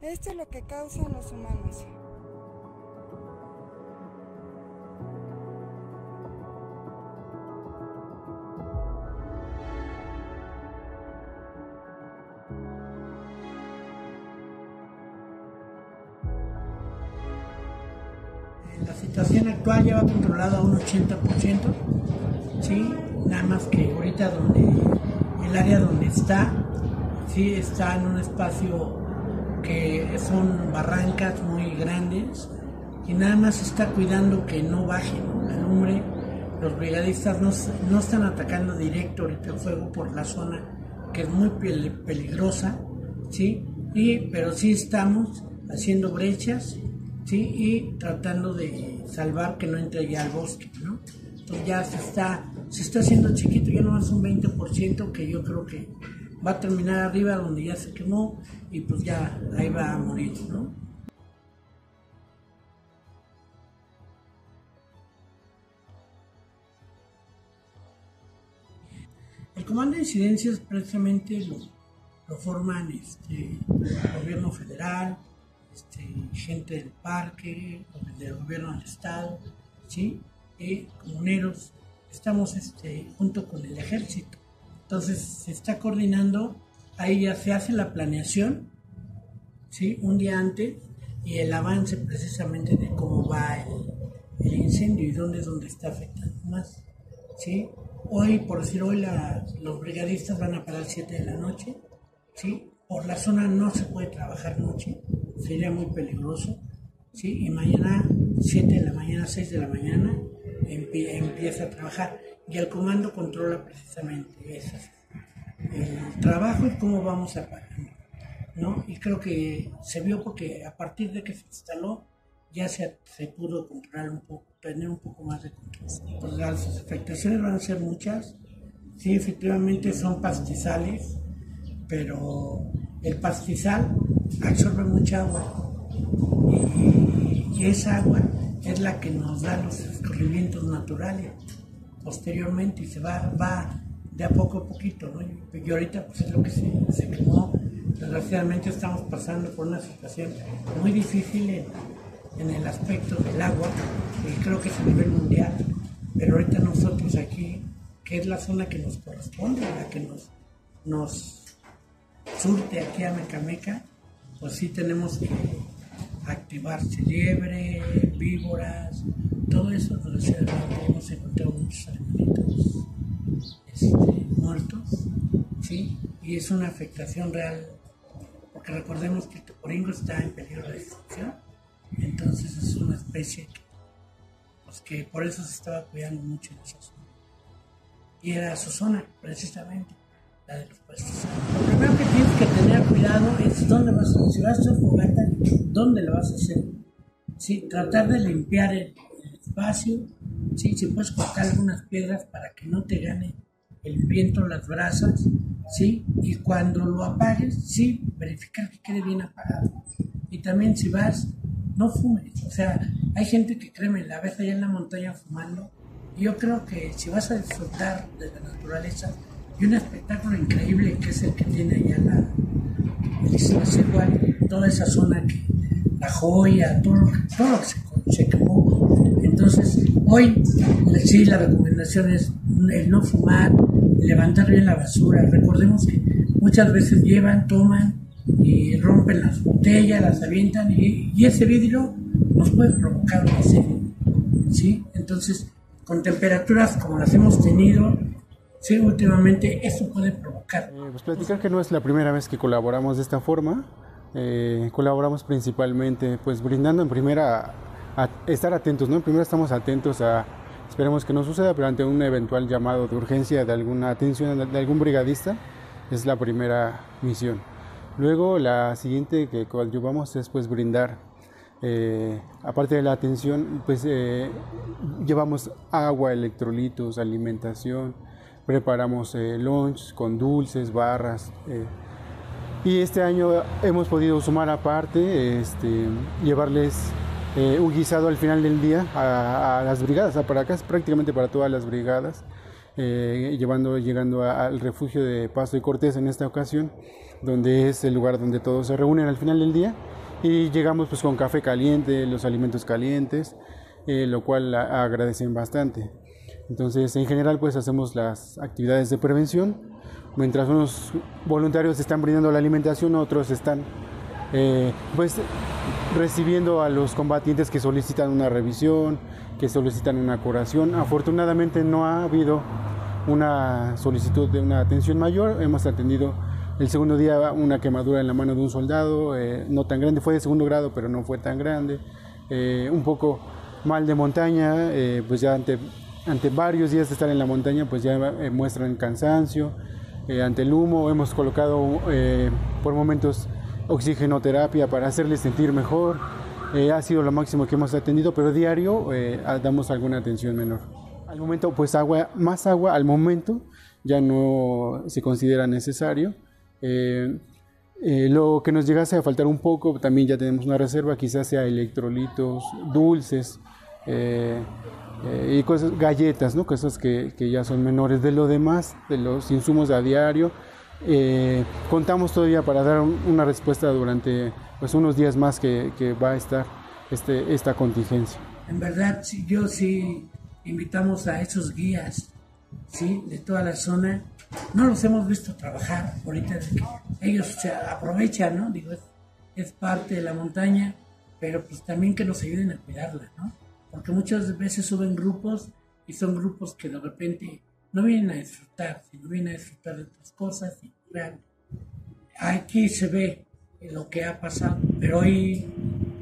Esto es lo que causan los humanos. La situación actual lleva controlada un 80%, ¿sí? Nada más que ahorita el área donde está, sí, está en un espacio que son barrancas muy grandes y nada más se está cuidando que no baje la lumbre. Los brigadistas no están atacando directo ahorita el fuego por la zona que es muy peligrosa, ¿sí? Pero sí estamos haciendo brechas, ¿sí? Y tratando de salvar que no entre ya al bosque, ¿no? Entonces ya se está haciendo chiquito, ya no más un 20% que yo creo que va a terminar arriba donde ya se quemó y pues ya ahí va a morir, ¿no? El comando de incidencias precisamente lo forman el gobierno federal, gente del parque, del gobierno del estado, ¿sí? Comuneros, estamos junto con el ejército. Entonces se está coordinando, ahí ya se hace la planeación, ¿sí? Un día antes, y el avance precisamente de cómo va el incendio y dónde es donde está afectando más, ¿sí? Hoy, por decir hoy, los brigadistas van a parar 7 de la noche, ¿sí? Por la zona no se puede trabajar noche, sería muy peligroso, ¿sí? Y mañana 7 de la mañana, 6 de la mañana empieza a trabajar y el comando controla precisamente esas, el trabajo y cómo vamos a parar, ¿no? Y creo que se vio porque a partir de que se instaló ya se pudo controlar un poco, tener un poco más de control. Pues las afectaciones van a ser muchas, sí, efectivamente son pastizales, pero el pastizal absorbe mucha agua y esa agua es la que nos da los escurrimientos naturales posteriormente y se va de a poco a poquito, ¿no? Y ahorita pues es lo que se quemó. Desgraciadamente estamos pasando por una situación muy difícil en el aspecto del agua, y creo que es a nivel mundial, pero ahorita nosotros aquí, que es la zona que nos corresponde, la que nos surte aquí a Amecameca, pues sí tenemos que activarse liebre, víboras, todo eso. Desgraciadamente hemos encontrado muchos animalitos muertos, ¿sí? Y es una afectación real, porque recordemos que el toporingo está en peligro de extinción, entonces es una especie que por eso se estaba cuidando mucho en esa zona. Y era su zona, precisamente, la de los puestos. Lo primero que tienes que tener cuidado es dónde vas a hacer, si vas a hacer fogata, dónde la vas a hacer, ¿sí? Tratar de limpiar el espacio, ¿sí? Si puedes cortar algunas piedras para que no te gane el viento las brasas, ¿sí? Y cuando lo apagues, sí, verificar que quede bien apagado. Y también si vas, no fumes, o sea, hay gente que créeme, la ves allá en la montaña fumando, y yo creo que si vas a disfrutar de la naturaleza, y un espectáculo increíble que es el que tiene allá toda esa zona, que la joya, todo lo que se quemó. Entonces hoy sí la recomendación es el no fumar, levantar bien la basura. Recordemos que muchas veces llevan, toman y rompen las botellas, las avientan y ese vidrio nos puede provocar un incendio, ¿sí? Entonces con temperaturas como las hemos tenido, sí, últimamente eso puede provocar. Pues platicar que no es la primera vez que colaboramos de esta forma. Colaboramos principalmente pues brindando en primera a estar atentos, ¿no? En primera estamos atentos a, esperemos que no suceda, pero ante un eventual llamado de urgencia de alguna atención de algún brigadista, es la primera misión. Luego la siguiente que coadyuvamos es pues brindar, aparte de la atención, pues llevamos agua, electrolitos, alimentación. Preparamos lunch con dulces, barras, y este año hemos podido sumar aparte, llevarles un guisado al final del día a las brigadas, para acá, prácticamente para todas las brigadas, llegando al refugio de Paso y Cortés en esta ocasión, donde es el lugar donde todos se reúnen al final del día. y llegamos pues con café caliente, los alimentos calientes, lo cual agradecen bastante. Entonces, en general, pues hacemos las actividades de prevención. Mientras unos voluntarios están brindando la alimentación, otros están pues recibiendo a los combatientes que solicitan una revisión, que solicitan una curación. Afortunadamente no ha habido una solicitud de una atención mayor. Hemos atendido el segundo día una quemadura en la mano de un soldado, no tan grande, fue de segundo grado, pero no fue tan grande. Un poco mal de montaña, pues ya ante varios días de estar en la montaña, pues ya muestran cansancio. Ante el humo hemos colocado por momentos oxigenoterapia para hacerles sentir mejor. Ha sido lo máximo que hemos atendido, pero diario damos alguna atención menor. Al momento, pues más agua al momento ya no se considera necesario. Lo que nos llegase a faltar un poco, también ya tenemos una reserva, quizás sea electrolitos, dulces, y cosas, galletas, ¿no? Cosas que ya son menores de lo demás, de los insumos a diario. Contamos todavía para dar una respuesta durante pues, unos días más que va a estar esta contingencia. En verdad, sí invitamos a esos guías, ¿sí?, de toda la zona. No los hemos visto trabajar ahorita, ellos se aprovechan, ¿no? Digo, es parte de la montaña, pero pues también que nos ayuden a cuidarla, ¿no? Porque muchas veces suben grupos y son grupos que de repente no vienen a disfrutar, sino vienen a disfrutar de otras cosas. Y claro, aquí se ve lo que ha pasado, pero hoy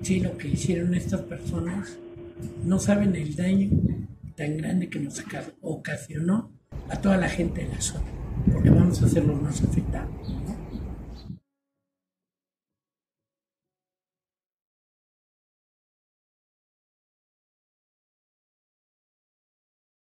sí lo que hicieron estas personas, no saben el daño tan grande que nos ocasionó a toda la gente de la zona, porque vamos a ser los más afectados, ¿no?